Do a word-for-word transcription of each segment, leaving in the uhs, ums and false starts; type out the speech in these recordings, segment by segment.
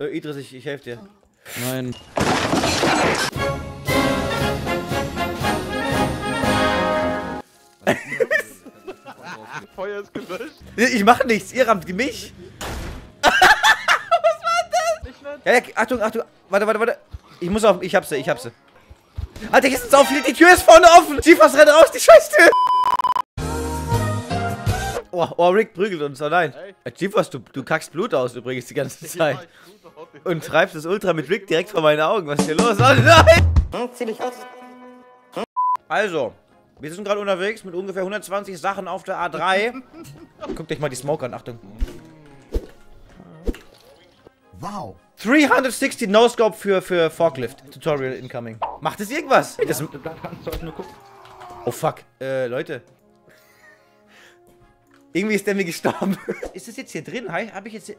Äh, Idris, ich, ich helfe dir. Nein. Feuer ist gelöscht. Ich mach nichts, ihr rammt mich. Was war das? Ja, ja, Achtung, Achtung. Warte, warte, warte. Ich muss auf. Ich hab sie, ich hab sie. Alter, hier sind so viele. Die Tür ist vorne offen. Tiefers, renn raus, die Scheißtür. Oh, oh, Rick prügelt uns, oh nein. Tiefers, du, du kackst Blut aus übrigens die ganze Zeit. Und treibst das Ultra mit Rick direkt vor meinen Augen. Was ist hier los? Oh nein! Hm, zieh dich aus. Hm. Also. Wir sind gerade unterwegs mit ungefähr hundertzwanzig Sachen auf der A drei. Guckt euch mal die Smoke an, Achtung. Wow. dreihundertsechzig No-Scope für, für Forklift. Tutorial incoming. Macht es irgendwas? Das oh fuck. Äh, Leute. Irgendwie ist der mir gestorben. Ist das jetzt hier drin? Hab ich jetzt hier...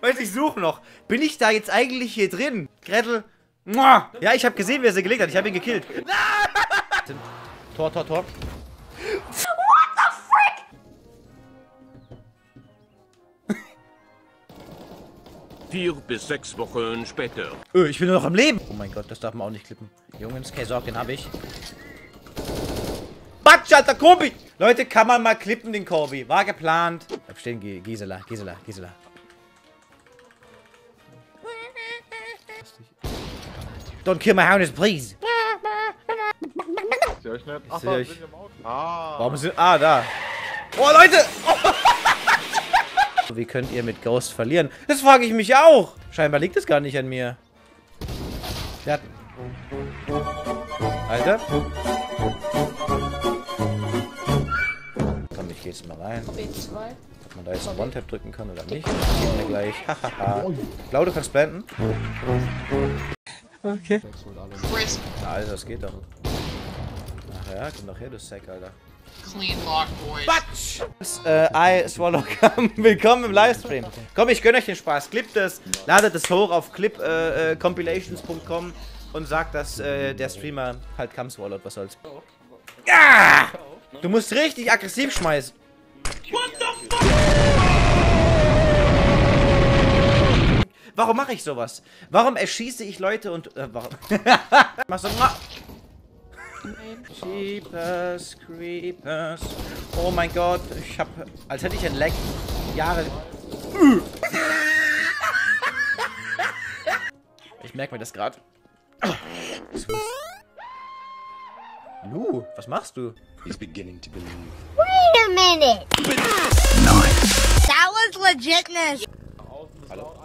Weiß ich, suche noch. Bin ich da jetzt eigentlich hier drin? Gretel... Ja, ich hab gesehen, wer sie gelegt hat. Ich hab ihn gekillt. Tor, Tor, Tor. What the frick? Vier bis sechs Wochen später. Öh, ich bin nur noch am Leben. Oh mein Gott, das darf man auch nicht klippen. Jungens, keine Sorge, den hab ich. Batsch, Alter, Kobi! Leute, kann man mal klippen, den Kobi. War geplant. Bleib stehen, Gisela, Gisela, Gisela. Don't kill my hounds, please! Ich seh euch nicht. Ach, ich seh euch. Sind im Auto. Ah. Warum sind... Ah, da. Oh, Leute! Oh. Wie könnt ihr mit Ghost verlieren? Das frage ich mich auch! Scheinbar liegt es gar nicht an mir. Der hat... Alter. Komm, ich geh jetzt mal rein. Ob man da jetzt einen One-Tap drücken kann oder nicht. Das sehen wir gleich. Hahaha. Glaube, du kannst blenden. Okay. Also, das geht doch. Ach ja, komm doch her, du Sack, Alter. Clean lock, boys. Batsch! Äh, I swallow come. Willkommen im Livestream. Komm, ich gönn euch den Spaß. Clip das, ladet es hoch auf clip compilations punkt com und sagt, dass äh, der Streamer halt come swallowed, was soll's. Ah! Du musst richtig aggressiv schmeißen. What the fuck? Warum mache ich sowas? Warum erschieße ich Leute und... Äh, warum? Mach so... Creepers, Creepers... Oh mein Gott, ich hab... Als hätte ich ein Lag... Jahre... Ich merke mir das gerade. Lu, was machst du? He's beginning to believe. Wait a minute! Nein! That was legitness! Hallo.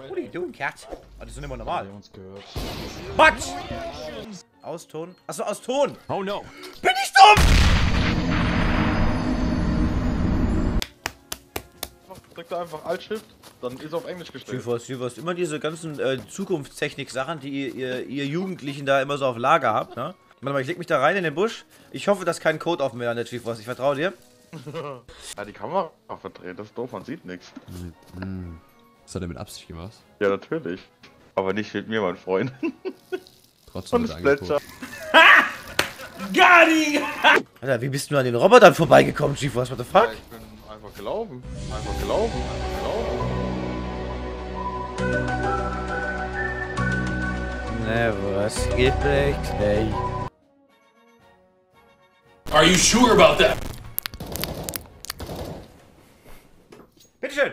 What are you doing, Cat? Oh, das ist immer normal. Batsch! Aus Ton? Achso, aus Ton! Oh no! Bin ich dumm! Drück da einfach Alt-Shift, dann ist auf Englisch gestellt. Typhos, Typhos, immer diese ganzen äh, Zukunftstechnik-Sachen, die ihr, ihr, ihr Jugendlichen da immer so auf Lager habt, ne? Warte mal, ich leg mich da rein in den Busch. Ich hoffe, dass kein Code auf mir landet, Typhos. Ich vertraue dir. Ja, die Kamera verdreht, das ist doof, man sieht nichts. Das hat er mit Absicht gemacht? Ja, natürlich. Aber nicht mit mir, mein Freund. Trotzdem mit Plätzer. Ha! Gadi! Alter, wie bist du an den Robotern vorbeigekommen, Chief? Was, what the fuck? Ja, ich bin einfach gelaufen. Einfach gelaufen, einfach gelaufen. Never skip next day. Are you sure about that? Bitteschön!